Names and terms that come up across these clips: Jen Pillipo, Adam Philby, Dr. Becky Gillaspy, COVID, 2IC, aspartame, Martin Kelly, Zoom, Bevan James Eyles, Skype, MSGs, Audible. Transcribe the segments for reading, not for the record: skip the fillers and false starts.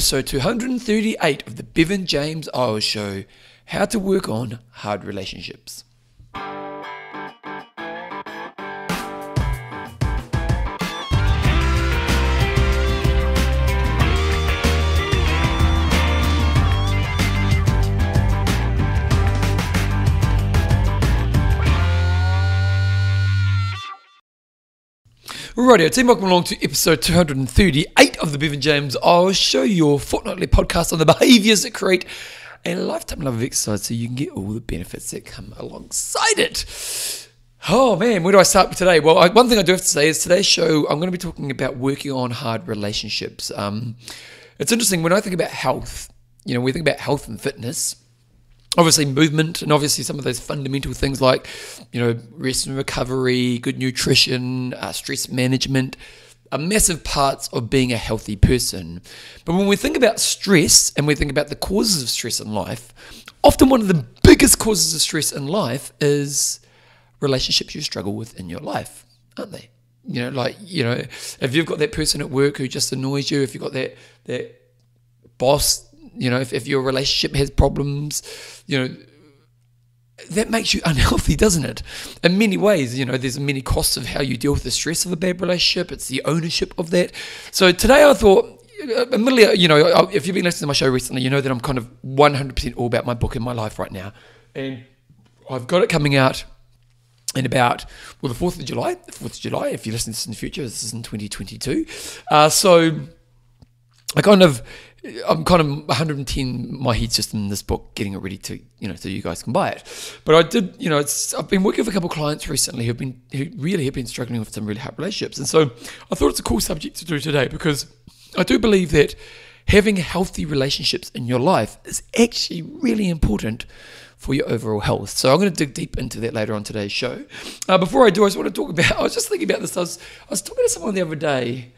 Episode 238 of the Bevan James Eyles Show, How to Work on Hard Relationships. Rightio team, welcome along to episode 238 of the Bevan James Eyles Show, your fortnightly podcast on the behaviours that create a lifetime love of exercise so you can get all the benefits that come alongside it. Oh man, where do I start with today? Well, one thing I do have to say is today's show, I'm going to be talking about working on hard relationships. It's interesting, when I think about health, you know, we think about health and fitness, obviously movement, and obviously some of those fundamental things like, you know, rest and recovery, good nutrition, stress management are massive parts of being a healthy person. But when we think about stress and we think about the causes of stress in life, often one of the biggest causes of stress in life is relationships you struggle with in your life, aren't they? You know, like, you know, if you've got that person at work who just annoys you, if you've got that boss, you know, if your relationship has problems, you know, that makes you unhealthy, doesn't it? In many ways, you know, there's many costs of how you deal with the stress of a bad relationship. It's the ownership of that. So today I thought, admittedly, you know, if you've been listening to my show recently, you know that I'm kind of 100% all about my book in my life right now. And I've got it coming out in about, well, the 4th of July, if you're listening to this in the future, this is in 2022. So I'm kind of 110, my head's just in this book, getting it ready to, you know, so you guys can buy it. But I did, you know, I've been working with a couple of clients recently who really have been struggling with some really hard relationships. And so I thought it's a cool subject to do today, because I do believe that having healthy relationships in your life is actually really important for your overall health. So I'm going to dig deep into that later on today's show. Before I do, I just want to talk about, I was just thinking about this. I was talking to someone the other day,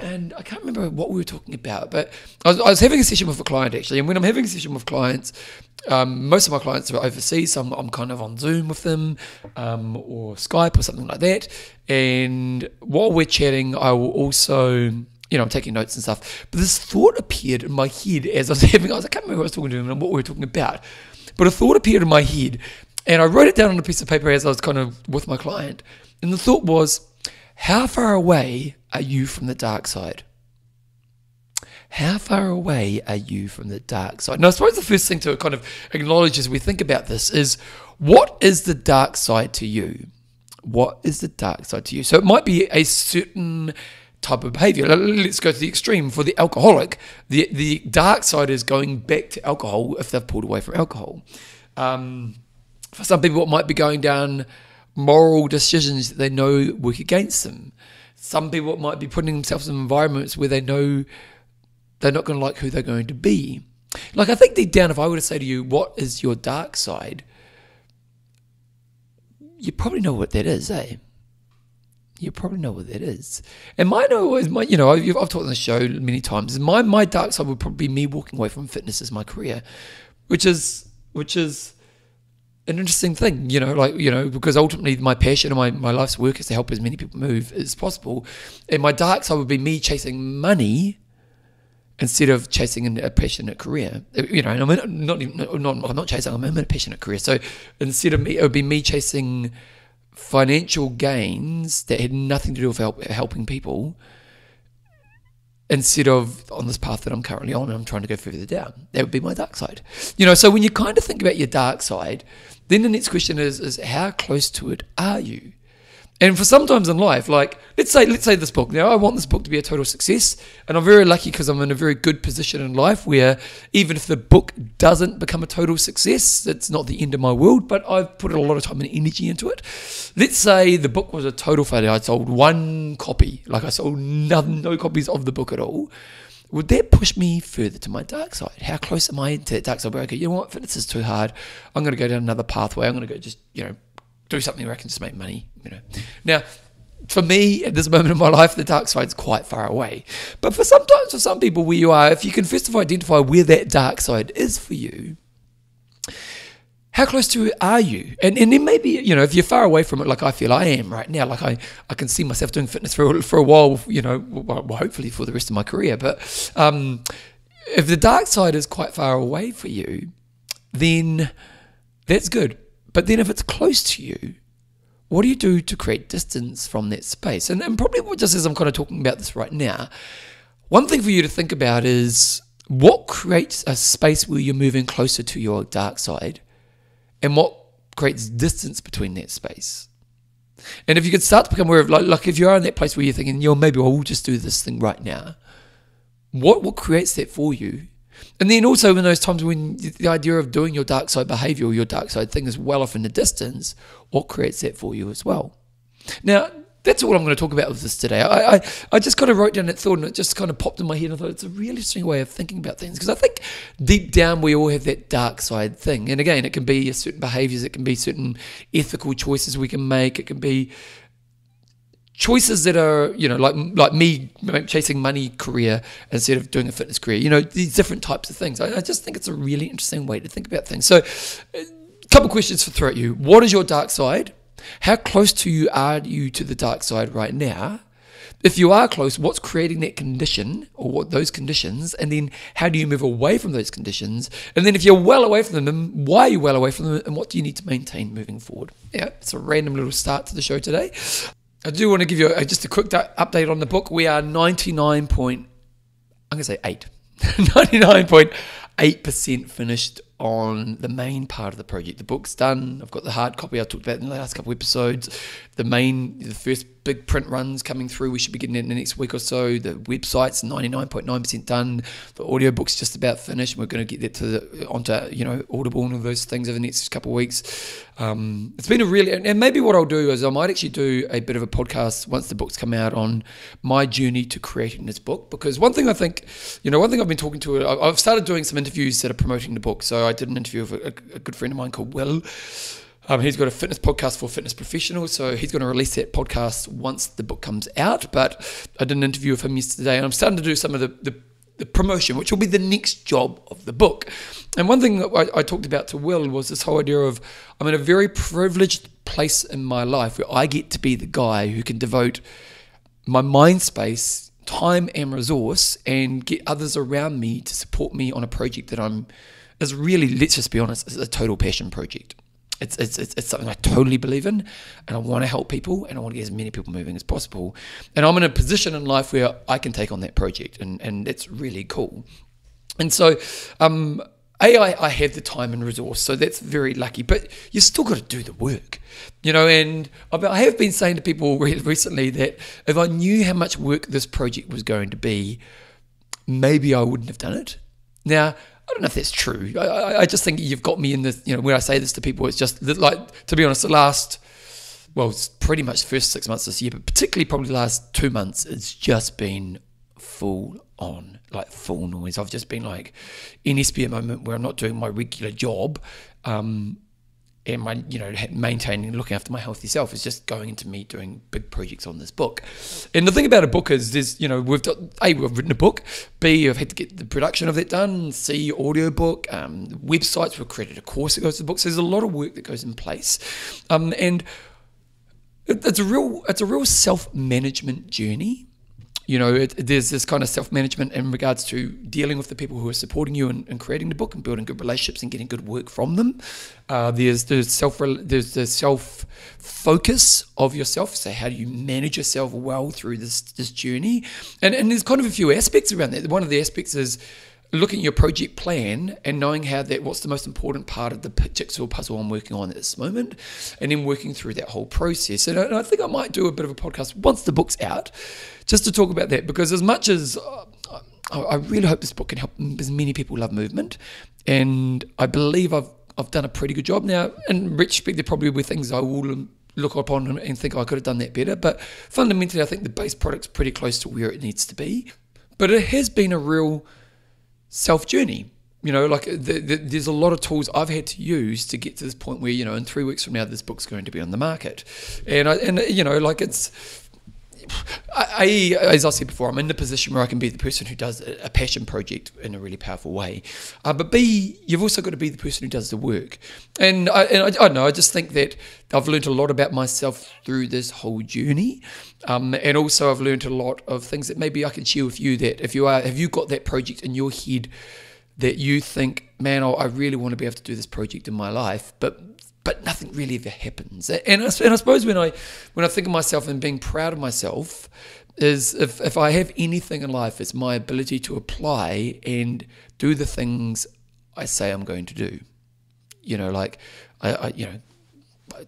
and I can't remember what we were talking about, but I was having a session with a client actually. And when I'm having a session with clients, most of my clients are overseas, so I'm kind of on Zoom with them or Skype or something like that. And while we're chatting, I will also, you know, I'm taking notes and stuff. But this thought appeared in my head as I can't remember who I was talking to and what we were talking about. But a thought appeared in my head, and I wrote it down on a piece of paper as I was kind of with my client. And the thought was, how far away are you from the dark side? How far away are you from the dark side? Now, I suppose the first thing to kind of acknowledge as we think about this is, what is the dark side to you? What is the dark side to you? So it might be a certain type of behavior. Let's go to the extreme. For the alcoholic, the dark side is going back to alcohol if they've pulled away from alcohol. For some people, it might be going down moral decisions that they know work against them. Some people might be putting themselves in environments where they know they're not going to like who they're going to be. Like, I think deep down, if I were to say to you, what is your dark side? You probably know what that is, eh? You probably know what that is. And mine always, you know, I've talked on the show many times, my dark side would probably be me walking away from fitness as my career, which is an interesting thing, you know, like, you know, because ultimately my passion and my life's work is to help as many people move as possible. And my dark side would be me chasing money instead of chasing a passionate career. You know, and I'm in a passionate career. So instead of me, it would be me chasing financial gains that had nothing to do with helping people, instead of on this path that I'm currently on and I'm trying to go further down. That would be my dark side. You know, so when you kind of think about your dark side, then the next question is how close to it are you? And for sometimes in life, like, let's say this book. Now, I want this book to be a total success, and I'm very lucky because I'm in a very good position in life where even if the book doesn't become a total success, it's not the end of my world, but I've put a lot of time and energy into it. Let's say the book was a total failure. I sold one copy. Like, I sold no copies of the book at all. Would that push me further to my dark side? How close am I to that dark side? Okay, you know what? This is too hard. I'm going to go down another pathway. I'm going to go just, you know, do something where I can just make money, you know. Now, for me, at this moment in my life, the dark side's quite far away. But for some people where you are, if you can first of all identify where that dark side is for you, how close to it are you? And it may be, you know, if you're far away from it, like I feel I am right now, like I can see myself doing fitness for a while, you know, well, hopefully for the rest of my career. But if the dark side is quite far away for you, then that's good. But then if it's close to you, what do you do to create distance from that space? And probably just as I'm kind of talking about this right now, one thing for you to think about is what creates a space where you're moving closer to your dark side and what creates distance between that space. And if you could start to become aware of, like if you are in that place where you're thinking, yo, maybe we'll just do this thing right now, what creates that for you? And then also in those times when the idea of doing your dark side behavior or your dark side thing is well off in the distance, what creates that for you as well? Now, that's all I'm going to talk about with this today. I just kind of wrote down that thought and it just kind of popped in my head. I thought it's a really interesting way of thinking about things because I think deep down we all have that dark side thing. And again, it can be certain behaviors, it can be certain ethical choices we can make, it can be choices that are, you know, like me chasing money career instead of doing a fitness career, you know, these different types of things. I just think it's a really interesting way to think about things. So a couple questions to throw at you. What is your dark side? How close to you are you to the dark side right now? If you are close, what's creating that condition or what those conditions? And then how do you move away from those conditions? And then if you're well away from them, then why are you well away from them? And what do you need to maintain moving forward? Yeah, it's a random little start to the show today. I do want to give you just a quick update on the book. We are 99.8% finished on the main part of the project. The book's done. I've got the hard copy. I talked about in the last couple of episodes. The first big print run's coming through. We should be getting it in the next week or so. The website's 99.9% done. The audiobook's just about finished. We're going to get that onto Audible and all those things over the next couple of weeks. It's been a really, and maybe what I'll do is I might actually do a bit of a podcast once the book's come out on my journey to creating this book, because one thing I think, one thing I've been talking to, I've started doing some interviews that are promoting the book. So I did an interview with a good friend of mine called Will. He's got a fitness podcast for fitness professionals, so he's going to release that podcast once the book comes out. But I did an interview with him yesterday, and I'm starting to do some of the promotion, which will be the next job of the book. And one thing that I talked about to Will was this whole idea of I'm in a very privileged place in my life where I get to be the guy who can devote my mind space, time and resource, and get others around me to support me on a project that is really, let's just be honest, it's a total passion project. It's something I totally believe in, and I want to help people, and I want to get as many people moving as possible. And I'm in a position in life where I can take on that project, and that's really cool. And so, I have the time and resource, so that's very lucky, but you still got to do the work, and I have been saying to people recently that if I knew how much work this project was going to be, maybe I wouldn't have done it. Now, I don't know if that's true. I just think you've got me in this, when I say this to people, it's just like, to be honest, it's pretty much the first 6 months this year, but particularly probably the last 2 months, it's just been full on, like full noise. I've just been like in this spare moment where I'm not doing my regular job, and my, maintaining and looking after my healthy self is just going into me doing big projects on this book. And the thing about a book is there's, we've written a book, B, I've had to get the production of that done, C, audiobook, websites, we've created a course that goes to the book. So there's a lot of work that goes in place. And it's a real self-management journey. There's this kind of self-management in regards to dealing with the people who are supporting you and creating the book and building good relationships and getting good work from them. There's the self-focus of yourself. So how do you manage yourself well through this journey? And there's kind of a few aspects around that. One of the aspects is looking at your project plan and knowing what's the most important part of the jigsaw puzzle I'm working on at this moment, and then working through that whole process. And I think I might do a bit of a podcast once the book's out just to talk about that, because as much as I really hope this book can help as many people love movement, and I believe I've done a pretty good job. Now, in retrospect, there probably were things I will look upon and think I could have done that better, but fundamentally I think the base product's pretty close to where it needs to be. But it has been a real self journey, there's a lot of tools I've had to use to get to this point where in 3 weeks from now this book's going to be on the market, and it's as I said before, I'm in the position where I can be the person who does a passion project in a really powerful way. But B, you've also got to be the person who does the work. And I don't know, I just think that I've learned a lot about myself through this whole journey. And also I've learned a lot of things that maybe I can share with you, that if you are, have you got that project in your head that you think, man, I really want to be able to do this project in my life, but nothing really ever happens. And I suppose when I think of myself and being proud of myself, is if I have anything in life, it's my ability to apply and do the things I say I'm going to do. You know, like I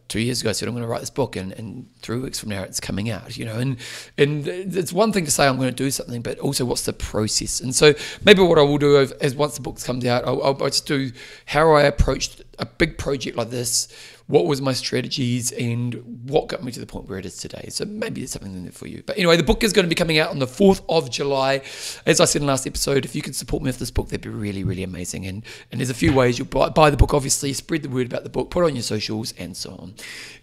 2 years ago I said I'm going to write this book, and 3 weeks from now it's coming out. You know, and it's one thing to say I'm going to do something, but also what's the process? And so maybe what I will do is once the book comes out, I'll just do how I approached a big project like this, what was my strategies, and what got me to the point where it is today. So maybe there's something in there for you. But anyway, the book is going to be coming out on the 4th of July. As I said in the last episode, if you could support me with this book, that'd be really, really amazing. And there's a few ways. You'll buy the book, obviously, spread the word about the book, put it on your socials, and so on.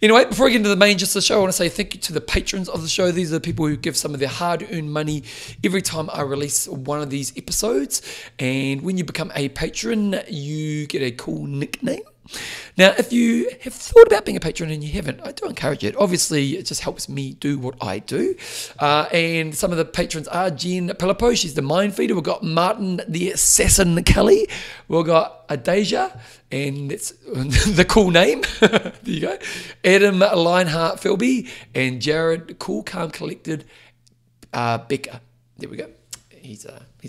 Anyway, before I get into the main gist of the show, I want to say thank you to the patrons of the show. These are the people who give some of their hard-earned money every time I release one of these episodes. And when you become a patron, you get a cool nickname. Now, if you have thought about being a patron and you haven't, I do encourage it. Obviously, it just helps me do what I do. And some of the patrons are Jen Pillipo, she's the mind feeder. We've got Martin the Assassin Kelly. We've got Adeja, and that's the cool name. There you go. Adam Lionheart Philby and Jared Cool Calm Collected Becca. There we go. He's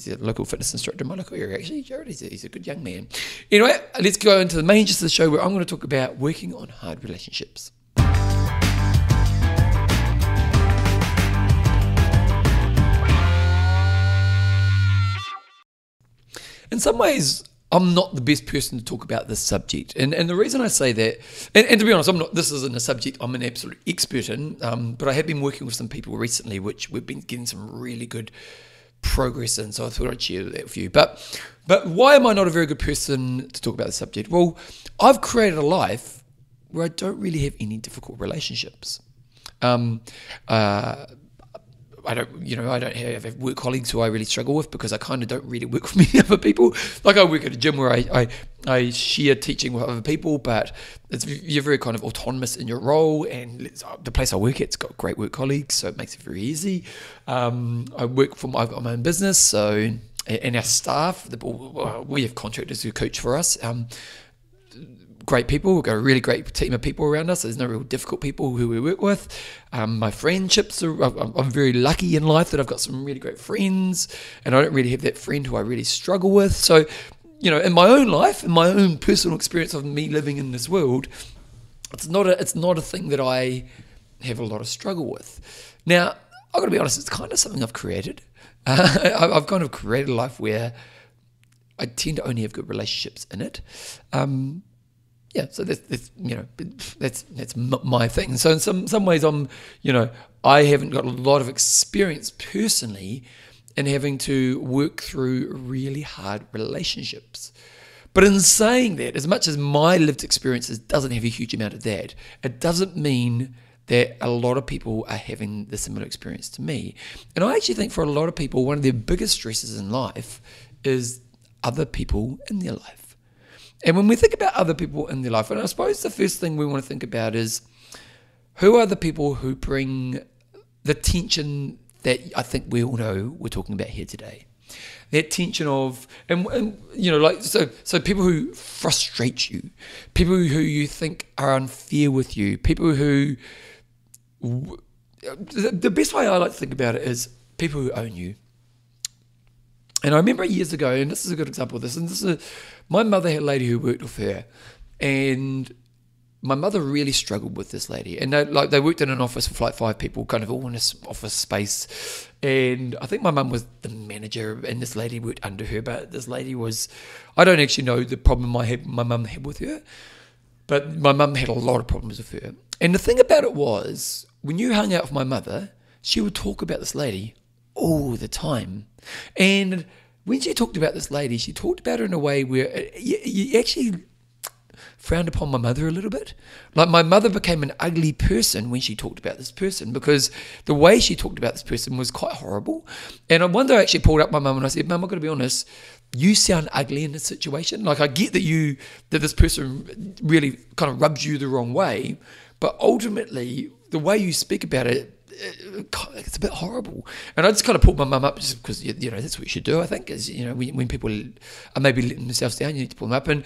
a local fitness instructor in my local area, actually. Jared, he's a good young man. Anyway, let's go into the main gist of the show, where I'm going to talk about working on hard relationships. In some ways, I'm not the best person to talk about this subject. And the reason I say that, and to be honest, I'm not. This isn't a subject I'm an absolute expert in, but I have been working with some people recently, which we've been getting some really good progress in, so I thought I'd share that with you. But why am I not a very good person to talk about the subject? Well, I've created a life where I don't really have any difficult relationships. I don't have work colleagues who I really struggle with, because I kind of don't really work with many other people. Like, I work at a gym where I share teaching with other people, but you're very kind of autonomous in your role, and the place I work at's got great work colleagues, so it makes it very easy. I've got my own business, so, and our staff, we have contractors who coach for us. Great people. We've got a really great team of people around us. There's no real difficult people who we work with. My friendships are, I'm very lucky in life that I've got some really great friends, and I don't really have that friend who I really struggle with. So, you know, in my own life, in my own personal experience of me living in this world, it's not a thing that I have a lot of struggle with. Now, I've got to be honest, it's kind of something I've created. I've kind of created a life where I tend to only have good relationships in it. Yeah, so that's my thing. So in some ways, I haven't got a lot of experience personally in having to work through really hard relationships. But in saying that, as much as my lived experiences doesn't have a huge amount of that, it doesn't mean that a lot of people are having the similar experience to me. And I actually think for a lot of people, one of their biggest stresses in life is other people in their life. And when we think about other people in their life, and I suppose the first thing we want to think about is, who are the people who bring the tension that I think we all know we're talking about here today? That tension of, so people who frustrate you, people who you think are unfair with you, people who, the best way I like to think about it is people who own you. And I remember years ago, and this is a good example of this, and this is my mother had a lady who worked with her, and my mother really struggled with this lady. And they worked in an office with like 5 people, kind of all in this office space. And I think my mum was the manager, and this lady worked under her. But this lady was, I don't actually know the problem my mum had with her, but my mum had a lot of problems with her. And the thing about it was, when you hung out with my mother, she would talk about this lady all the time. And when she talked about this lady, she talked about her in a way where you actually frowned upon my mother a little bit. Like, my mother became an ugly person when she talked about this person, because the way she talked about this person was quite horrible. And one day I actually pulled up my mum and I said, "Mum, I've got to be honest, you sound ugly in this situation. Like, I get that that this person really kind of rubs you the wrong way, but ultimately the way you speak about it, it's a bit horrible." And I just kind of pulled my mum up, just because, you know, that's what you should do, I think, is, you know, when people are maybe letting themselves down, you need to pull them up. And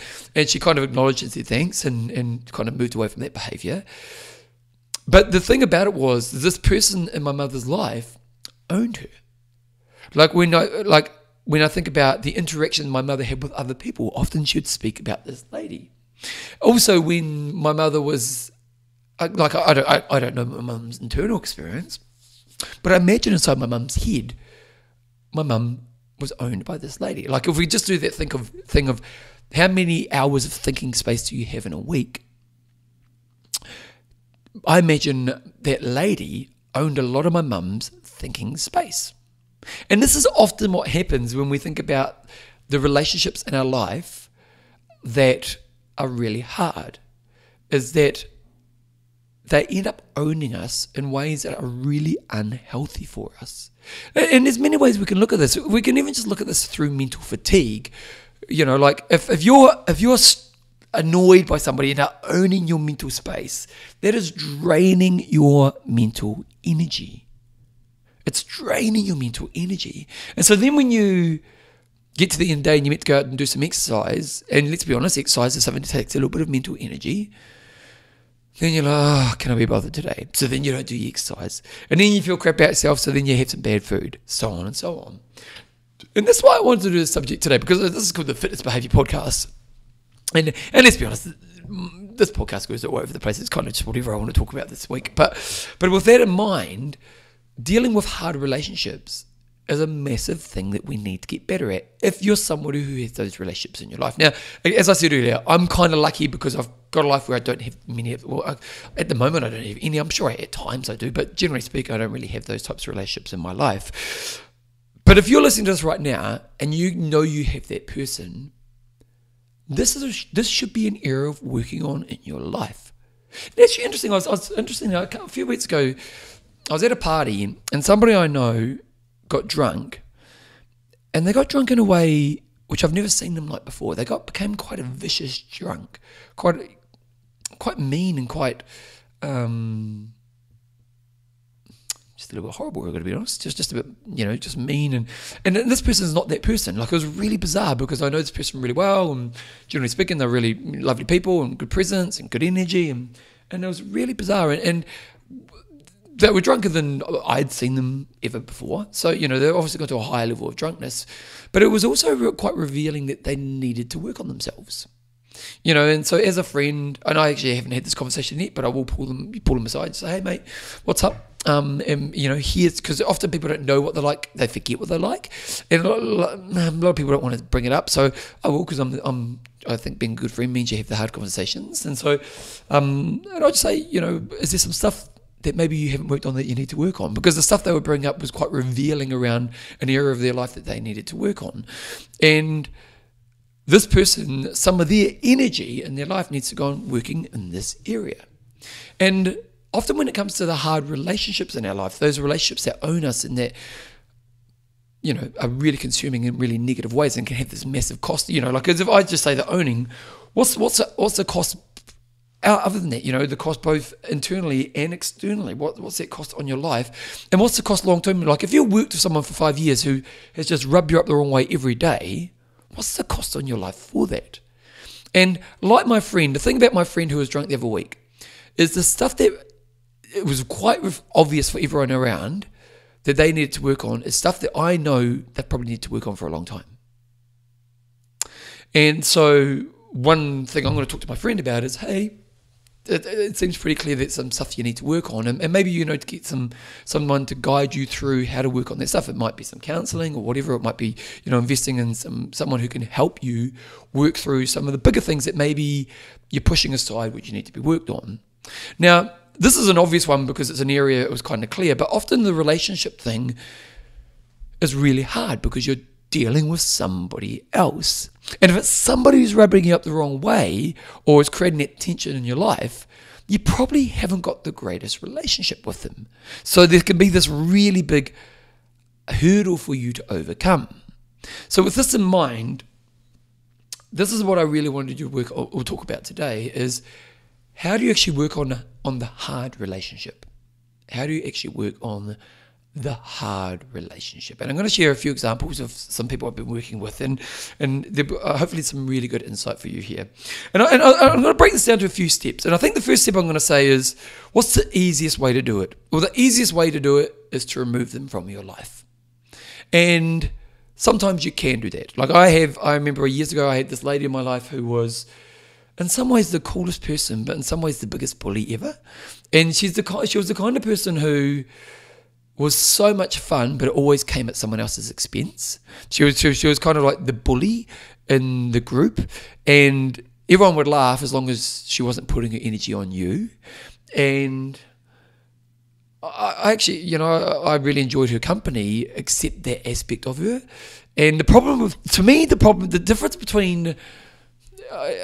she kind of acknowledged and said thanks, and kind of moved away from that behaviour. But the thing about it was, this person in my mother's life owned her. Like, when I think about the interaction my mother had with other people, often she'd speak about this lady. Also, when my mother was... like, I don't know my mum's internal experience, but I imagine inside my mum's head, my mum was owned by this lady. Like, if we just do that thing of how many hours of thinking space do you have in a week, I imagine that lady owned a lot of my mum's thinking space. And this is often what happens when we think about the relationships in our life that are really hard, is that they end up owning us in ways that are really unhealthy for us. And there's many ways we can look at this. We can even just look at this through mental fatigue. You know, like, if you're annoyed by somebody and are owning your mental space, that is draining your mental energy. It's draining your mental energy. And so then when you get to the end of the day and you meant to go out and do some exercise, and let's be honest, exercise is something that takes a little bit of mental energy, then you're like, "Oh, can I be bothered today?" So then you don't do your exercise. And then you feel crap about yourself, so then you have some bad food, so on and so on. And that's why I wanted to do this subject today, because this is called the Fitness Behaviour Podcast. And let's be honest, this podcast goes all over the place. It's kind of just whatever I want to talk about this week. But with that in mind, dealing with hard relationships is a massive thing that we need to get better at, if you're somebody who has those relationships in your life. Now, as I said earlier, I'm kind of lucky because I've got a life where I don't have many. Well, at the moment I don't have any. I'm sure at times I do, but generally speaking, I don't really have those types of relationships in my life. But if you're listening to this right now and you know you have that person, this should be an area of working on in your life. And actually, interesting. I was a few weeks ago, I was at a party and somebody I know got drunk, and they got drunk in a way which I've never seen them like before. They became quite a vicious drunk, quite mean, and quite just a little bit horrible, I've got to be honest. Just a bit, you know, just mean, and this person's not that person. Like, it was really bizarre, because I know this person really well, and generally speaking, they're really lovely people and good presence and good energy, and it was really bizarre, and they were drunker than I'd seen them ever before. So, you know, they obviously got to a higher level of drunkenness. But it was also quite revealing that they needed to work on themselves. You know, and so as a friend, and I actually haven't had this conversation yet, but I will pull them aside and say, "Hey, mate, what's up?" And, you know, here's, because often people don't know what they're like. They forget what they're like. And a lot of people don't want to bring it up. So I will, because I think being a good friend means you have the hard conversations. And so and I'll just say, you know, is there some stuff that maybe you haven't worked on that you need to work on? Because the stuff they were bringing up was quite revealing around an area of their life that they needed to work on. And this person, some of their energy in their life needs to go on working in this area. And often when it comes to the hard relationships in our life, those relationships that own us and that, you know, are really consuming in really negative ways and can have this massive cost, you know, like, as if I just say the owning, what's the cost other than that? You know, the cost both internally and externally. What's that cost on your life? And what's the cost long term? Like, if you worked with someone for 5 years who has just rubbed you up the wrong way every day, what's the cost on your life for that? And like my friend, the thing about my friend who was drunk the other week is the stuff that it was quite obvious for everyone around that they needed to work on is stuff that I know they probably need to work on for a long time. And so one thing I'm going to talk to my friend about is, hey, it seems pretty clear that some stuff you need to work on, and maybe, you know, to get someone to guide you through how to work on that stuff. It might be some counselling or whatever. It might be, you know, investing in someone who can help you work through some of the bigger things that maybe you're pushing aside, which you need to be worked on. Now, this is an obvious one because it's an area that was kind of clear, but often the relationship thing is really hard because you're dealing with somebody else. And if it's somebody who's rubbing you up the wrong way or is creating that tension in your life, you probably haven't got the greatest relationship with them. So there can be this really big hurdle for you to overcome. So with this in mind, this is what I really wanted to work or talk about today is how do you actually work on the hard relationship? How do you actually work on the hard relationship? And I'm going to share a few examples of some people I've been working with, and there are hopefully some really good insight for you here. And I'm going to break this down to a few steps. And I think the first step I'm going to say is, what's the easiest way to do it? Well, the easiest way to do it is to remove them from your life. And sometimes you can do that. Like I remember years ago, I had this lady in my life who was, in some ways, the coolest person, but in some ways, the biggest bully ever. And she was the kind of person who was so much fun, but it always came at someone else's expense. She was kind of like the bully in the group, and everyone would laugh as long as she wasn't putting her energy on you. And I actually, you know, I really enjoyed her company, except that aspect of her. And the problem with, to me, the problem, the difference between,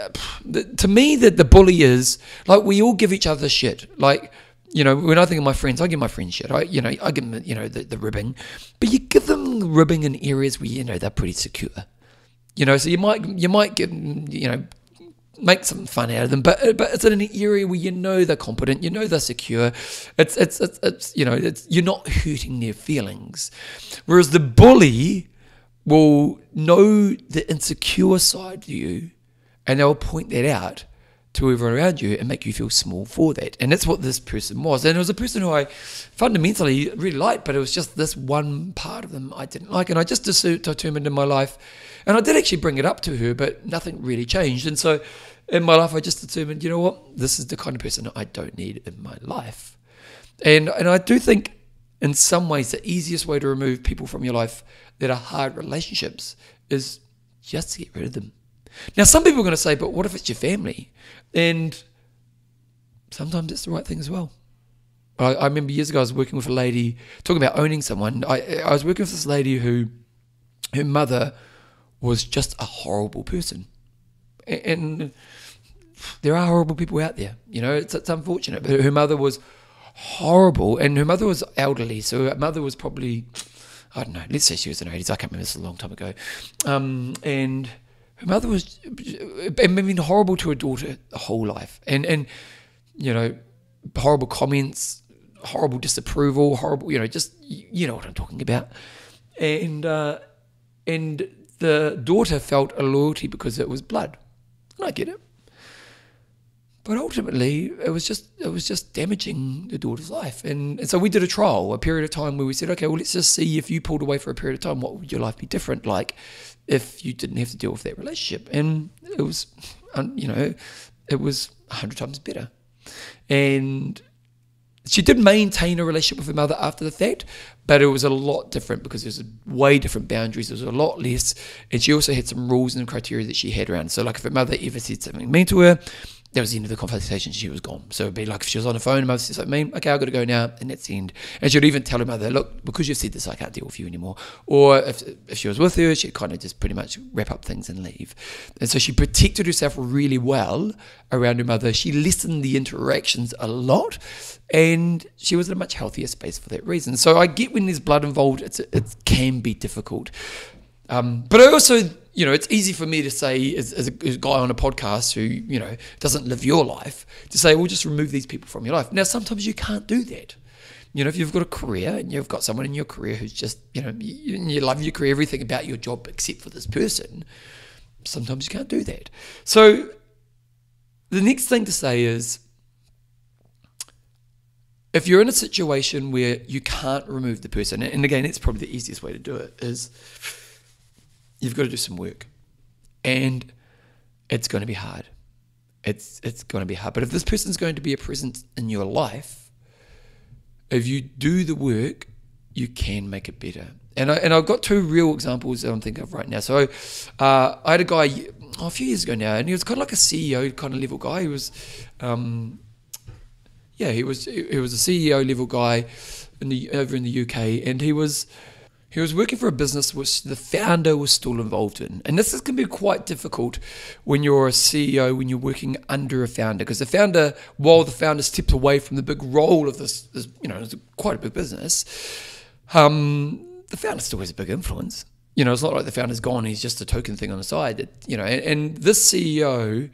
to me, that the bully is like we all give each other shit, like. You know, when I think of my friends, I give my friends shit. I give them, you know, the ribbing. But you give them ribbing in areas where, you know, they're pretty secure. You know, so you might give, you know, make some fun out of them. But it's in an area where you know they're competent, you know they're secure. It's you know, you're not hurting their feelings. Whereas the bully will know the insecure side of you and they'll point that out to everyone around you and make you feel small for that. And that's what this person was. And it was a person who I fundamentally really liked, but it was just this one part of them I didn't like. And I just determined in my life, and I did actually bring it up to her, but nothing really changed. And so in my life, I just determined, you know what, this is the kind of person I don't need in my life. And I do think in some ways the easiest way to remove people from your life that are hard relationships is just to get rid of them. Now, some people are going to say, but what if it's your family? And sometimes it's the right thing as well. I remember years ago I was working with a lady, talking about owning someone. I was working with this lady who, her mother was just a horrible person. And there are horrible people out there. You know, it's unfortunate. But her mother was horrible. And her mother was elderly. So her mother was probably, I don't know, let's say she was in her 80s. I can't remember, this was a long time ago. And her mother was, I mean, horrible to her daughter the whole life. And you know, horrible comments, horrible disapproval, horrible, you know, just, you know what I'm talking about. And the daughter felt a loyalty because it was blood. And I get it. But ultimately, it was just damaging the daughter's life. And so we did a trial, a period of time where we said, okay, well, let's just see if you pulled away for a period of time, what would your life be different like if you didn't have to deal with that relationship? And it was, you know, it was 100 times better. And she did maintain a relationship with her mother after the fact, but it was a lot different because there's way different boundaries. There was a lot less. And she also had some rules and criteria that she had around. So like if her mother ever said something mean to her, that was the end of the conversation, she was gone. So it'd be like if she was on the phone, her mother says, like, mean, okay, I've got to go now, and that's the end. And she'd even tell her mother, look, because you've said this, I can't deal with you anymore. Or if she was with her, she'd kind of just pretty much wrap up things and leave. And so she protected herself really well around her mother. She lessened the interactions a lot, and she was in a much healthier space for that reason. So I get when there's blood involved, it can be difficult. But I also, you know, it's easy for me to say as a guy on a podcast who, you know, doesn't live your life, to say, well, just remove these people from your life. Now, sometimes you can't do that. You know, if you've got a career and you've got someone in your career who's just, you know, you love your career, everything about your job except for this person, sometimes you can't do that. So the next thing to say is, if you're in a situation where you can't remove the person, and again, it's probably the easiest way to do it, is you've got to do some work. And it's going to be hard. It's going to be hard. But if this person's going to be a presence in your life, if you do the work, you can make it better. And I've got two real examples that I'm thinking of right now. So I had a guy a few years ago now, and he was kind of like a CEO kind of level guy. He was... he was a CEO level guy over in the UK, and he was He was working for a business which the founder was still involved in. And this is going to be quite difficult when you're a CEO, when you're working under a founder, because the founder, while the founder steps away from the big role of this it's quite a big business, the founder still has a big influence. You know, it's not like the founder's gone, he's just a token thing on the side. That, you know, and this CEO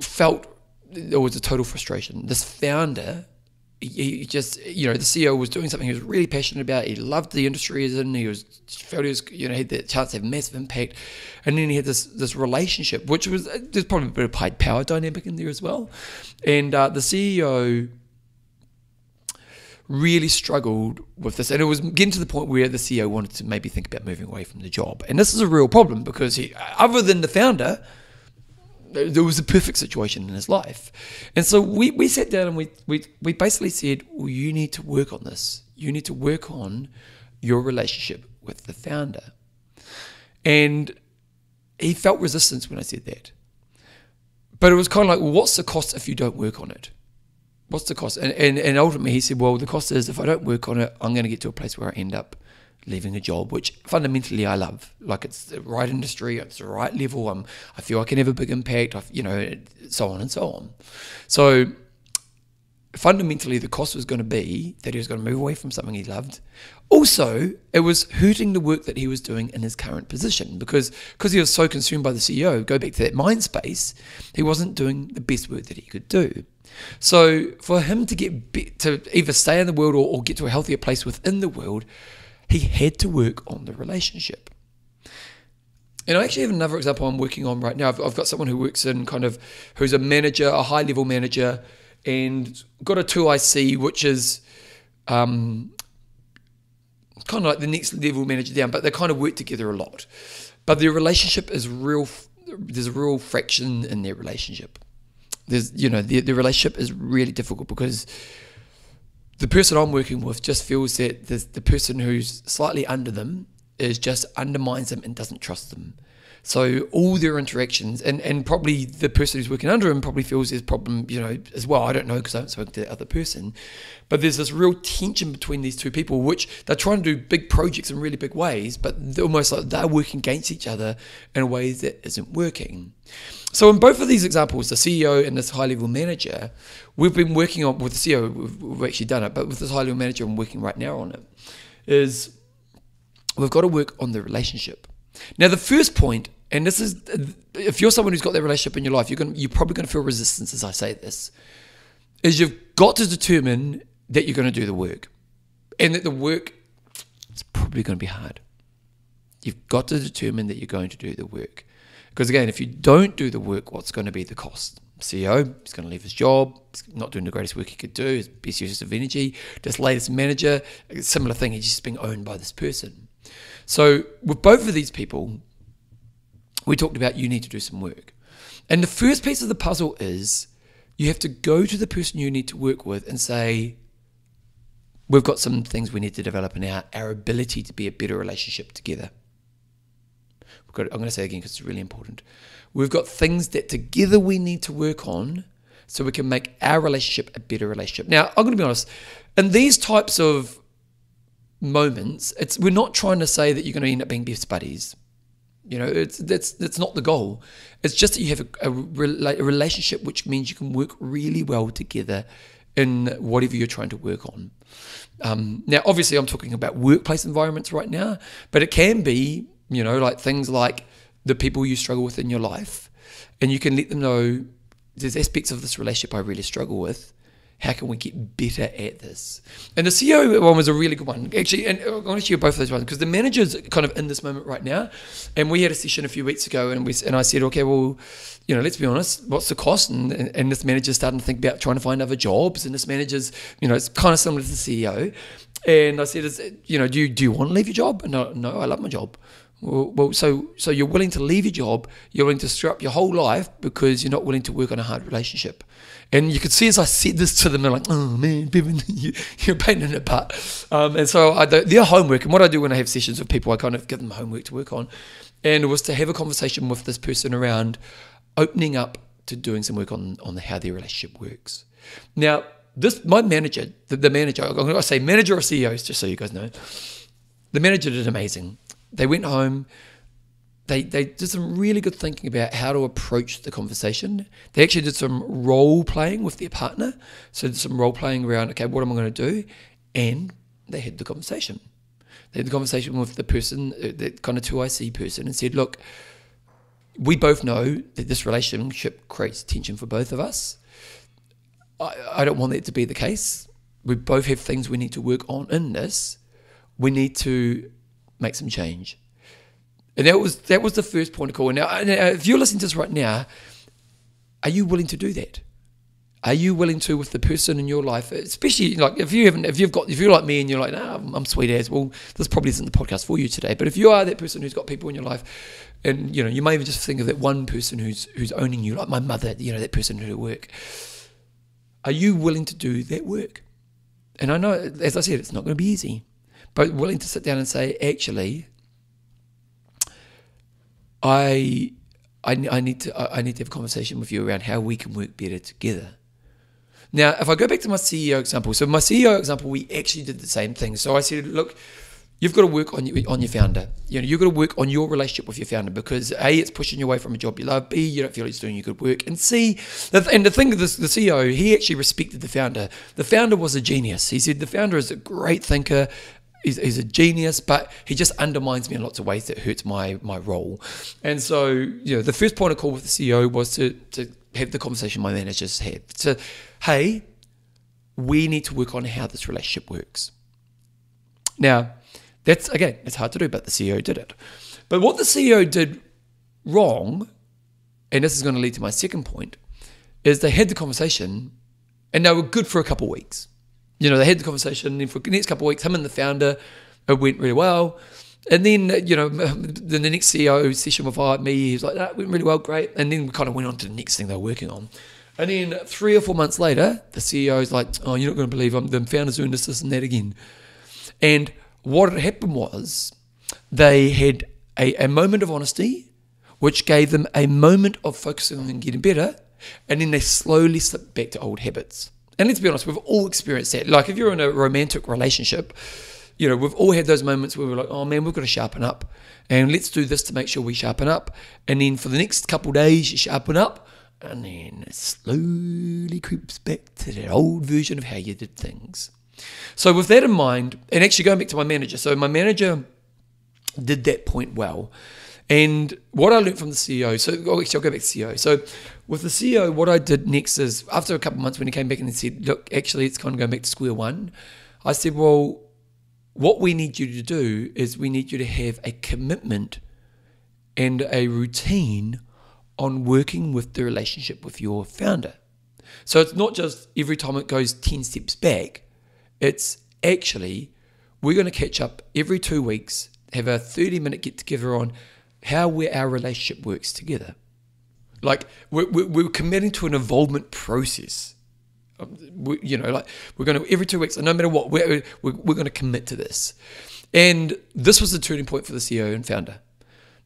felt there was a total frustration. This founder... He just, the CEO was doing something he was really passionate about. He loved the industry he's in. He had the chance to have massive impact. And then he had this relationship, which was, there's probably a bit of paid power dynamic in there as well. And the CEO really struggled with this. And it was getting to the point where the CEO wanted to maybe think about moving away from the job. And this is a real problem because other than the founder, there was a perfect situation in his life. And so we sat down and we basically said, well, you need to work on this. You need to work on your relationship with the founder. And he felt resistance when I said that. But it was kind of like, well, what's the cost if you don't work on it? What's the cost? And ultimately he said, well, the cost is if I don't work on it, I'm going to get to a place where I end up leaving a job, which fundamentally I love. Like, it's the right industry, it's the right level. I feel I can have a big impact, so on and so on. So fundamentally the cost was going to be that he was going to move away from something he loved. Also, it was hurting the work that he was doing in his current position because he was so consumed by the CEO, go back to that mind space, he wasn't doing the best work that he could do. So for him to either stay in the world or get to a healthier place within the world, he had to work on the relationship. And I actually have another example I'm working on right now. I've got someone who works in who's a manager, a high-level manager, and got a 2IC, which is kind of like the next level manager down, but they kind of work together a lot. But their relationship is real, there's a real friction in their relationship. The relationship is really difficult because the person I'm working with just feels that the person who's slightly under them undermines them and doesn't trust them. So all their interactions, and probably the person who's working under him probably feels there's problem, as well. I don't know because I haven't spoken to the other person. But there's this real tension between these two people, which they're trying to do big projects in really big ways, but almost like they're working against each other in a way that isn't working. So in both of these examples, the CEO and this high-level manager, we've been working on, with the CEO, we've actually done it, but with this high-level manager, I'm working right now on it, is we've got to work on the relationship. Now, the first point, and this is, if you're someone who's got that relationship in your life, you're probably going to feel resistance as I say this, is you've got to determine that you're going to do the work and that the work is probably going to be hard. You've got to determine that you're going to do the work. Because again, if you don't do the work, what's going to be the cost? CEO, he's going to leave his job, he's not doing the greatest work he could do, his best use of energy. This latest manager, a similar thing, he's just being owned by this person. So with both of these people, we talked about you need to do some work. And the first piece of the puzzle is you have to go to the person you need to work with and say, we've got some things we need to develop in our ability to be a better relationship together. I'm going to say it again because it's really important. We've got things that together we need to work on so we can make our relationship a better relationship. Now, I'm going to be honest, in these types of moments, we're not trying to say that you're going to end up being best buddies. That's not the goal. It's just that you have a relationship which means you can work really well together in whatever you're trying to work on. Now, obviously, I'm talking about workplace environments right now, but it can be, like things like the people you struggle with in your life, and you can let them know there's aspects of this relationship I really struggle with. How can we get better at this? And the CEO one was a really good one, actually. And I'm going to share both of those ones because the manager's kind of in this moment right now. And we had a session a few weeks ago, and I said, okay, well, let's be honest, what's the cost? And this manager's starting to think about trying to find other jobs. And this manager's, it's kind of similar to the CEO. And I said, do you want to leave your job? No, I love my job. Well, so you're willing to leave your job, you're willing to screw up your whole life because you're not willing to work on a hard relationship. And you could see as I said this to them, they're like, oh man, Bevan, you're a pain in the butt. And so their homework, and what I do when I have sessions with people, I kind of give them homework to work on. And it was to have a conversation with this person around opening up to doing some work on how their relationship works. Now, this, my manager, the manager, I'm going to say manager or CEO, just so you guys know, the manager did amazing. They went home. They did some really good thinking about how to approach the conversation. They actually did some role playing with their partner. So did some role playing around, okay, what am I going to do? And they had the conversation. They had the conversation with the person, that kind of 2IC person, and said, look, we both know that this relationship creates tension for both of us. I don't want that to be the case. We both have things we need to work on in this. We need to make some change. And that was the first point of call. Now, if you're listening to this right now, are you willing to do that? Are you willing to, with the person in your life, especially like if you're like me and you're like, nah, I'm sweet as, well, this probably isn't the podcast for you today. But if you are that person who's got people in your life, and you know, you may even just think of that one person who's owning you, like my mother, you know, that person who did work. Are you willing to do that work? And I know, as I said, it's not going to be easy, but willing to sit down and say, actually, I need to have a conversation with you around how we can work better together. Now, if I go back to my CEO example, so my CEO example, we actually did the same thing. So I said, look, you've got to work on your founder. You know, you've got to work on your relationship with your founder, because A, it's pushing you away from a job you love. B, you don't feel it's doing you good work. And C, and the thing of the CEO, he actually respected the founder. The founder was a genius. He said the founder is a great thinker. He's a genius, but he just undermines me in lots of ways that hurts my role. And so, you know, the first point of call with the CEO was to have the conversation my managers had. So, hey, we need to work on how this relationship works. Now, that's, again, it's hard to do, but the CEO did it. But what the CEO did wrong, and this is going to lead to my second point, is they had the conversation and they were good for a couple of weeks. You know, they had the conversation, and then for the next couple of weeks, him and the founder, it went really well. And then, you know, the next CEO session with me, he was like, that went really well, great. And then we kind of went on to the next thing they were working on. And then 3 or 4 months later, the CEO's like, oh, you're not going to believe the founder's doing this and that again. And what had happened was they had a moment of honesty, which gave them a moment of focusing on getting better. And then they slowly slipped back to old habits. And let's be honest, we've all experienced that. Like if you're in a romantic relationship, you know, we've all had those moments where we're like, oh man, we've got to sharpen up. And let's do this to make sure we sharpen up. And then for the next couple of days, you sharpen up. And then it slowly creeps back to that old version of how you did things. So with that in mind, and actually going back to my manager. So my manager did that point well. And what I learned from the CEO, actually I'll go back to CEO. So with the CEO, what I did next is, after a couple of months when he came back and he said, look, actually it's kind of going back to square one. I said, well, what we need you to do is we need you to have a commitment and a routine on working with the relationship with your founder. So it's not just every time it goes 10 steps back, it's actually, we're going to catch up every 2 weeks, have a 30-minute get together on how our relationship works together. Like we're committing to an involvement process. You know, like we're going to every 2 weeks, no matter what, we're going to commit to this. And this was the turning point for the CEO and founder,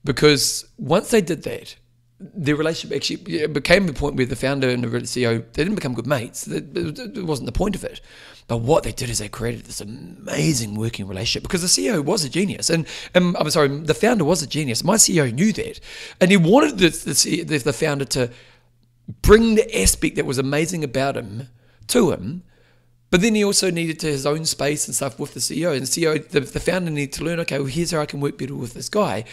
because once they did that, their relationship actually became the point where the founder and the CEO, they didn't become good mates. It wasn't the point of it. But what they did is they created this amazing working relationship, because the CEO was a genius. And I'm sorry, the founder was a genius. My CEO knew that. And he wanted the founder to bring the aspect that was amazing about him to him. But then he also needed to his own space and stuff with the CEO. And the founder needed to learn, okay, well, here's how I can work better with this guy.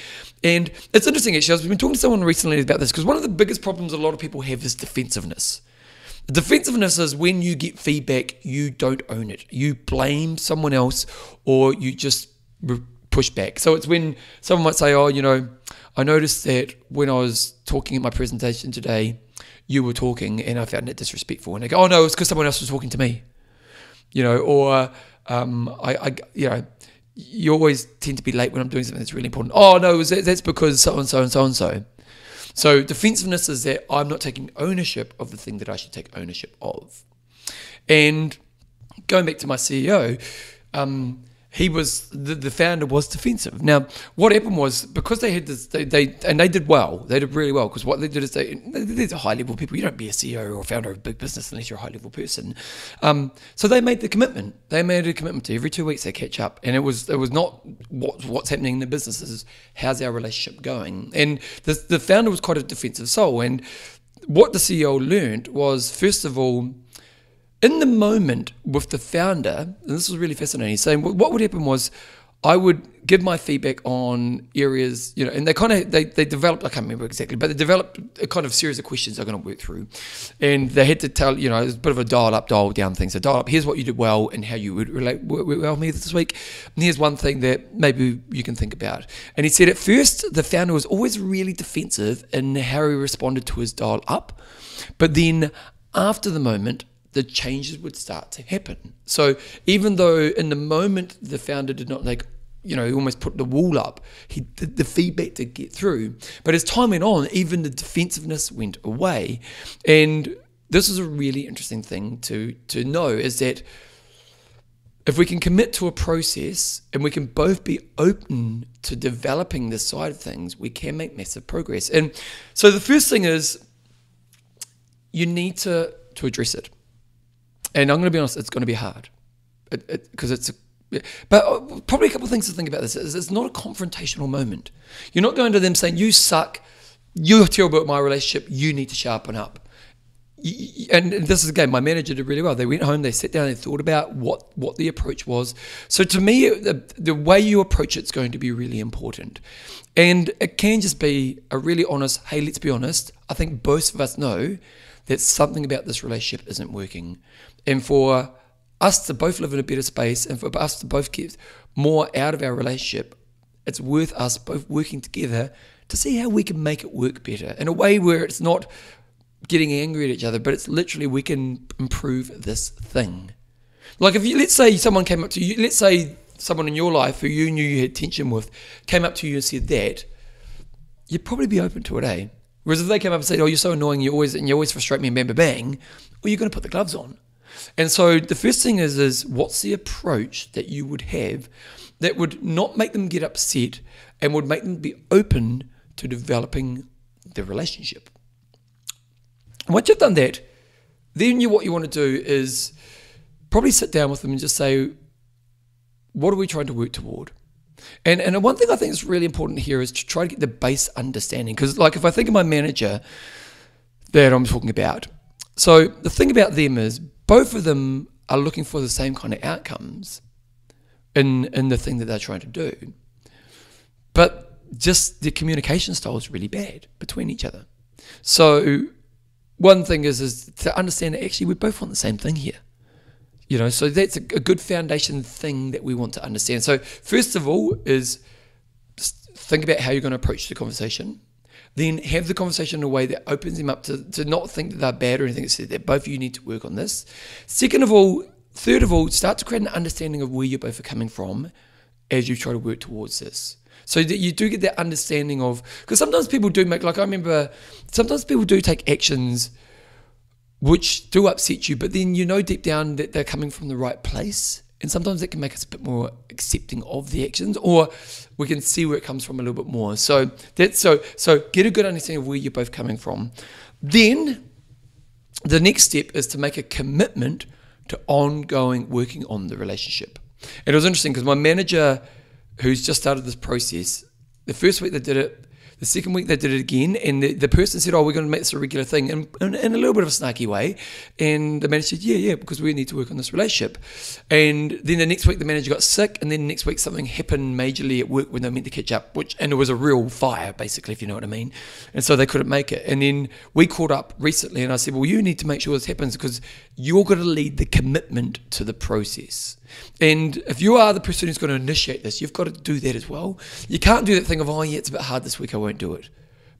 And it's interesting, actually, I've been talking to someone recently about this, because one of the biggest problems a lot of people have is defensiveness. Defensiveness is when you get feedback, you don't own it. You blame someone else, or you just push back. So it's when someone might say, oh, you know, I noticed that when I was talking at my presentation today, you were talking and I found it disrespectful. And they go, oh no, it's because someone else was talking to me. You know, or you know, you always tend to be late when I'm doing something that's really important. Oh no, that's because so and so and so and so. So defensiveness is that I'm not taking ownership of the thing that I should take ownership of. And going back to my CEO, he was the founder was defensive. Now, what happened was because they had this, they did well. They did really well because what they did is these are high level people. You don't be a CEO or founder of a big business unless you're a high level person. So they made the commitment. They made a commitment to every 2 weeks they catch up, and it was not what's happening in the business. Is how's our relationship going? And the founder was quite a defensive soul. And what the CEO learned was, first of all, in the moment with the founder, and this was really fascinating, he's saying what would happen was I would give my feedback on areas, you know, and they kind of, they developed, I can't remember exactly, but they developed a kind of series of questions they're going to work through. And they had to tell, you know, it was a bit of a dial up, dial down thing. So dial up, here's what you did well and how you would work well with me this week. And here's one thing that maybe you can think about. And he said at first, the founder was always really defensive in how he responded to his dial up. But then after the moment, the changes would start to happen. So even though in the moment the founder did not, like, you know, he almost put the wall up, he did the feedback to get through. But as time went on, even the defensiveness went away. And this is a really interesting thing to know, is that if we can commit to a process and we can both be open to developing this side of things, we can make massive progress. And so the first thing is you need to address it. And I'm going to be honest, it's going to be hard, because but probably a couple of things to think about this is it's not a confrontational moment. You're not going to them saying, you suck, you're terrible at my relationship, you need to sharpen up. And this is, again, my manager did really well. They went home, they sat down, they thought about what the approach was. So to me, the way you approach it's going to be really important. And it can just be a really honest, hey, let's be honest, I think both of us know that something about this relationship isn't working. And for us to both live in a better space and for us to both get more out of our relationship, it's worth us both working together to see how we can make it work better in a way where it's not getting angry at each other, but it's literally we can improve this thing. Like if you, let's say someone came up to you, let's say someone in your life who you knew you had tension with came up to you and said that, you'd probably be open to it, eh? Whereas if they came up and said, oh, you're so annoying, you always frustrate me and bang, bang, bang, well, you're going to put the gloves on. And so the first thing is what's the approach that you would have that would not make them get upset and would make them be open to developing the relationship? And once you've done that, then what you want to do is probably sit down with them and just say, what are we trying to work toward? And one thing I think is really important here is to try to get the base understanding. Because, like, if I think of my manager that I'm talking about, so the thing about them is both of them are looking for the same kind of outcomes in the thing that they're trying to do. But just the communication style is really bad between each other. So one thing is to understand that actually we both want the same thing here. You know, so that's a good foundation thing that we want to understand. So first of all is think about how you're going to approach the conversation. Then have the conversation in a way that opens them up to not think that they're bad or anything. It's that both of you need to work on this. Third of all, start to create an understanding of where you both are coming from as you try to work towards this. So that you do get that understanding of, because sometimes people do make, like I remember, sometimes people do take actions which do upset you, but then you know deep down that they're coming from the right place. And sometimes that can make us a bit more accepting of the actions, or we can see where it comes from a little bit more. So that's so get a good understanding of where you're both coming from. Then the next step is to make a commitment to ongoing working on the relationship. And it was interesting because my manager, who's just started this process, the first week they did it, the second week they did it again, and the person said, oh, we're going to make this a regular thing in a little bit of a snarky way. And the manager said, yeah, because we need to work on this relationship. And then the next week the manager got sick, and then next week something happened majorly at work when they meant to catch up, and it was a real fire, basically, if you know what I mean. And so they couldn't make it. And then we caught up recently, and I said, well, you need to make sure this happens because you're going to lead the commitment to the process. And if you are the person who's going to initiate this, you've got to do that as well. You can't do that thing of, oh, yeah, it's a bit hard this week, I won't do it.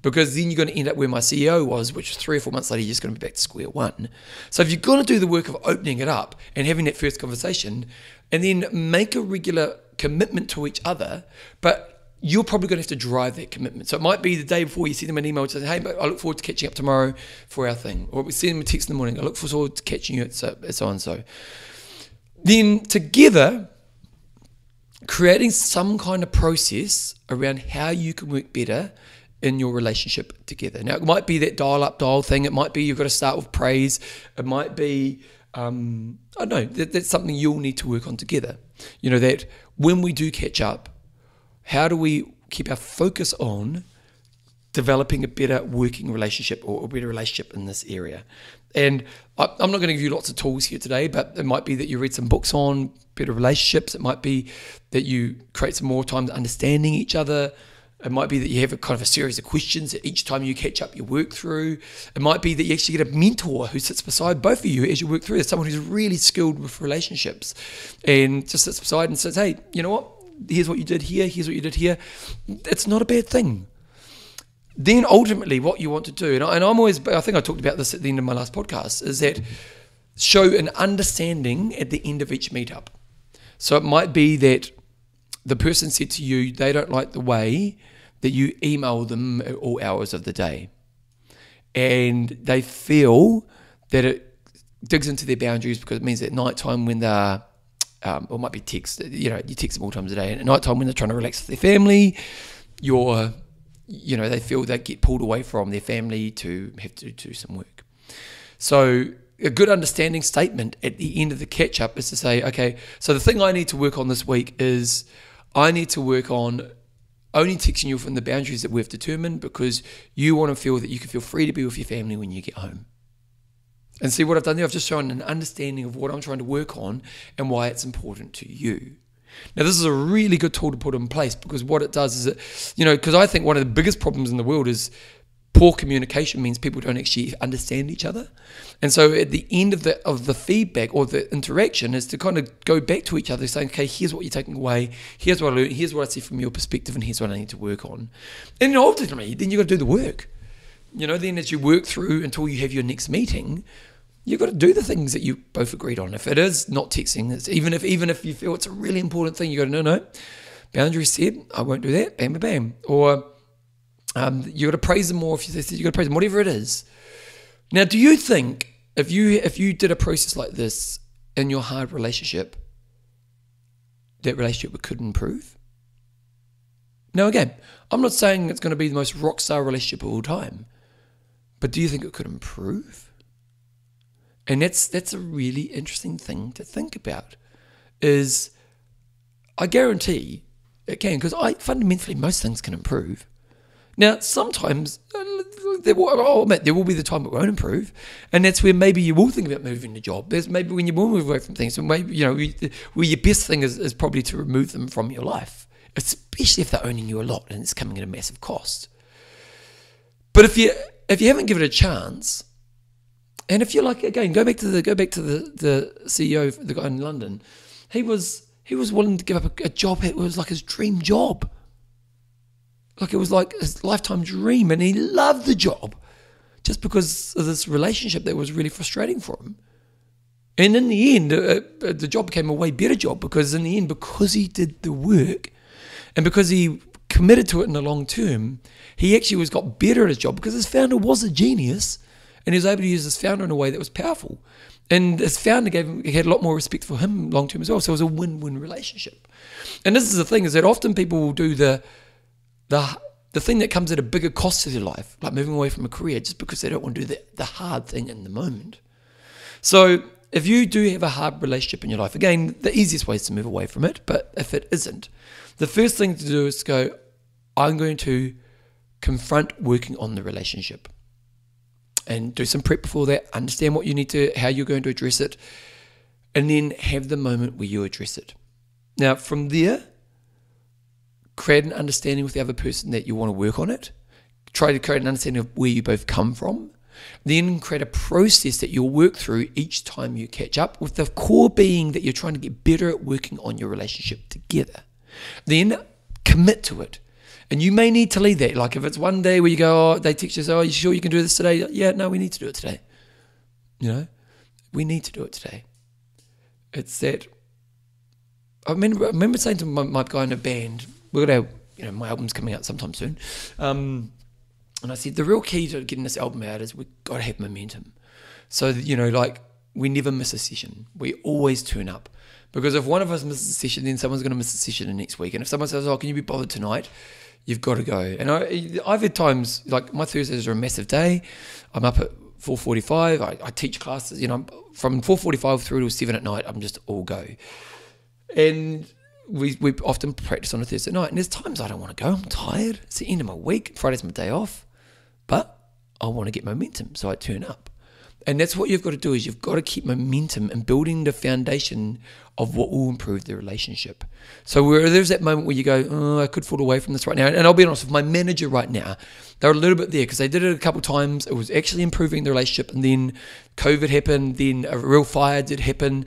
Because then you're going to end up where my CEO was, which 3 or 4 months later, you're just going to be back to square one. So if you're going to do the work of opening it up and having that first conversation, and then make a regular commitment to each other, but you're probably going to have to drive that commitment. So it might be the day before you send them an email saying, hey, but I look forward to catching up tomorrow for our thing. Or we send them a text in the morning, I look forward to catching you at so-and-so. Then together, creating some kind of process around how you can work better in your relationship together. Now, it might be that dial-up, dial thing. It might be you've got to start with praise. It might be, I don't know, that's something you'll need to work on together. You know, that when we do catch up, how do we keep our focus on developing a better working relationship or a better relationship in this area? And I'm not going to give you lots of tools here today, but it might be that you read some books on better relationships. It might be that you create some more time to understanding each other. It might be that you have a kind of a series of questions that each time you catch up, you work through. It might be that you actually get a mentor who sits beside both of you as you work through this, someone who's really skilled with relationships and just sits beside and says, hey, you know what? Here's what you did here. Here's what you did here. It's not a bad thing. Then ultimately what you want to do, and I'm always, I think I talked about this at the end of my last podcast, is that show an understanding at the end of each meetup. So it might be that the person said to you, they don't like the way that you email them at all hours of the day. And they feel that it digs into their boundaries because it means that nighttime when they're, or it might be text, you know, you text them all times a day, and at nighttime when they're trying to relax with their family, you're, you know, they feel they get pulled away from their family to have to do some work. So a good understanding statement at the end of the catch-up is to say, okay, so the thing I need to work on this week is I need to work on only texting you from the boundaries that we've determined, because you want to feel that you can feel free to be with your family when you get home. And see what I've done there? I've just shown an understanding of what I'm trying to work on and why it's important to you. Now, this is a really good tool to put in place, because what it does is, it, you know, because I think one of the biggest problems in the world is poor communication means people don't actually understand each other. And so at the end of the feedback or the interaction is to kind of go back to each other saying, okay, here's what you're taking away. Here's what I learned. Here's what I see from your perspective, and here's what I need to work on. And ultimately, then you've got to do the work. You know, then as you work through until you have your next meeting, you've got to do the things that you both agreed on. If it is not texting, it's even if you feel it's a really important thing, you go, no, boundaries said, I won't do that, bam, bam, bam. Or you've got to praise them more if they said you've got to praise them, whatever it is. Now, do you think if you did a process like this in your hard relationship, that relationship could improve? Now, again, I'm not saying it's going to be the most rock star relationship of all time, but do you think it could improve? And that's a really interesting thing to think about, is I guarantee it can, because fundamentally most things can improve. Now, sometimes there will be the time it won't improve, and that's where maybe you will think about moving the job. There's maybe when you will move away from things, and maybe, you know, where your best thing is probably to remove them from your life, especially if they're owning you a lot and it's coming at a massive cost. But if you haven't given it a chance, and if you're like, again, go back to the CEO, the guy in London, he was willing to give up a job. It was like his dream job. Like, it was like his lifetime dream, and he loved the job just because of this relationship that was really frustrating for him. And in the end, the job became a way better job, because in the end, because he did the work and because he committed to it in the long term, he actually got better at his job, because his founder was a genius. And he was able to use his founder in a way that was powerful. And his founder had a lot more respect for him long term as well. So it was a win-win relationship. And this is the thing, is that often people will do the thing that comes at a bigger cost to their life, like moving away from a career, just because they don't want to do the hard thing in the moment. So if you do have a hard relationship in your life, again, the easiest way is to move away from it. But if it isn't, the first thing to do is to go, I'm going to confront working on the relationship. And do some prep before that, understand what you need to, how you're going to address it, and then have the moment where you address it. Now, from there, create an understanding with the other person that you want to work on it. Try to create an understanding of where you both come from. Then create a process that you'll work through each time you catch up, with the core being that you're trying to get better at working on your relationship together. Then commit to it. And you may need to lead that. Like, if it's one day where you go, oh, they text you, oh, are you sure you can do this today? Yeah, no, we need to do it today. You know, we need to do it today. It's that, I remember saying to my guy in a band, we're going to, you know, my album's coming out sometime soon. And I said, the real key to getting this album out is we've got to have momentum. So that, you know, like, we never miss a session. We always turn up. Because if one of us misses a session, then someone's going to miss a session the next week. And if someone says, oh, can you be bothered tonight? You've got to go. And I've had times, like my Thursdays are a massive day. I'm up at 4:45. I teach classes, you know, from 4:45 through to 7 at night, I'm just all go. And we often practice on a Thursday night. And there's times I don't want to go. I'm tired. It's the end of my week. Friday's my day off. But I want to get momentum, so I turn up. And that's what you've got to do, is you've got to keep momentum and building the foundation of what will improve the relationship. So where there's that moment where you go, oh, I could fall away from this right now. And I'll be honest with my manager right now, they're a little bit there because they did it a couple of times. It was actually improving the relationship. And then COVID happened, then a real fire did happen.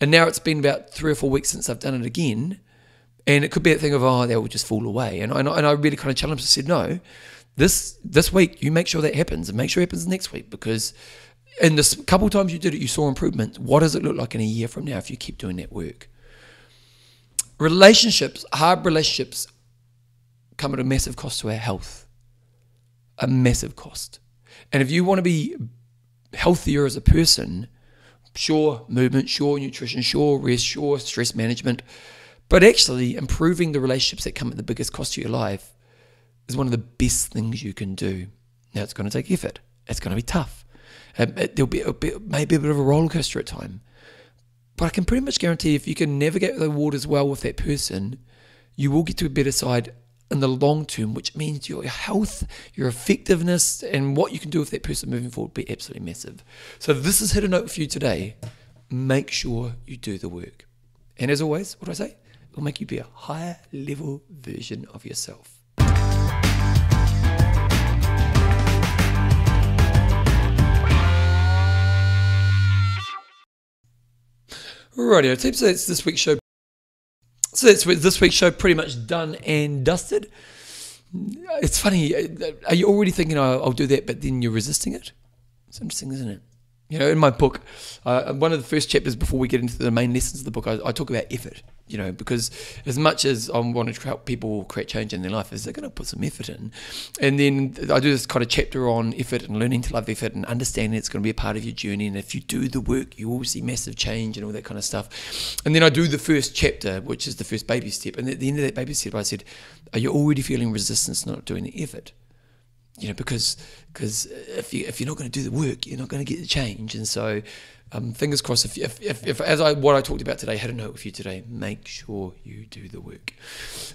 And now it's been about 3 or 4 weeks since I've done it again. And it could be that thing of, oh, they will just fall away. And I really kind of challenged and said, no, this week you make sure that happens, and make sure it happens next week, because in this couple of times you did it, you saw improvements. What does it look like in a year from now if you keep doing that work? Relationships, hard relationships, come at a massive cost to our health. A massive cost. And if you want to be healthier as a person, sure, movement, sure, nutrition, sure, rest, sure, stress management, but actually improving the relationships that come at the biggest cost to your life is one of the best things you can do. Now, it's going to take effort. It's going to be tough. There'll be maybe a bit of a roller coaster at time, but I can pretty much guarantee if you can navigate the waters well with that person, you will get to a better side in the long term, which means your health, your effectiveness, and what you can do with that person moving forward will be absolutely massive. So this is Hit A Note for you today. Make sure you do the work. And as always, what do I say? It will make you be a higher level version of yourself. Rightio, team, so that's this week's show. So that's this week's show, pretty much done and dusted. It's funny, are you already thinking, oh, I'll do that, but then you're resisting it? It's interesting, isn't it? You know, in my book, one of the first chapters before we get into the main lessons of the book, I talk about effort, you know, because as much as I want to help people create change in their life, is they're going to put some effort in. And then I do this kind of chapter on effort and learning to love effort and understanding it's going to be a part of your journey. And if you do the work, you will see massive change and all that kind of stuff. And then I do the first chapter, which is the first baby step. And at the end of that baby step, I said, are you already feeling resistance not doing the effort? You know, because if you're not going to do the work, you're not going to get the change. And so, fingers crossed. If as I what I talked about today, had a note with you today, make sure you do the work.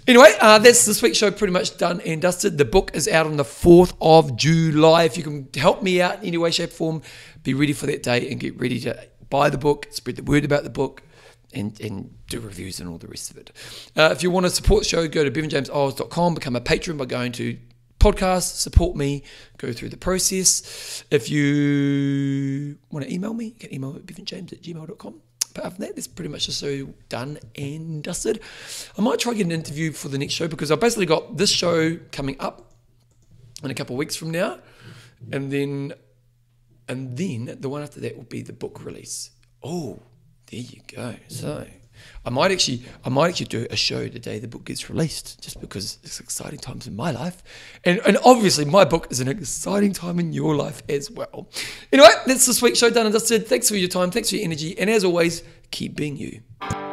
Anyway, that's this week's show, pretty much done and dusted. The book is out on the 4th of July. If you can help me out in any way, shape, form, be ready for that day and get ready to buy the book, spread the word about the book. And do reviews and all the rest of it. If you want to support the show, go to bevanjameseyles.com, become a patron by going to podcast, support me, go through the process. If you want to email me, you can email me at bevanjames@gmail.com. But other than that, that's pretty much just so done and dusted. I might try to get an interview for the next show, because I've basically got this show coming up in a couple of weeks from now. And then the one after that will be the book release. Oh, there you go. So I might actually do a show the day the book gets released, just because it's exciting times in my life. And obviously my book is an exciting time in your life as well. Anyway, that's this week's show, done and dusted. Thanks for your time. Thanks for your energy. And as always, keep being you.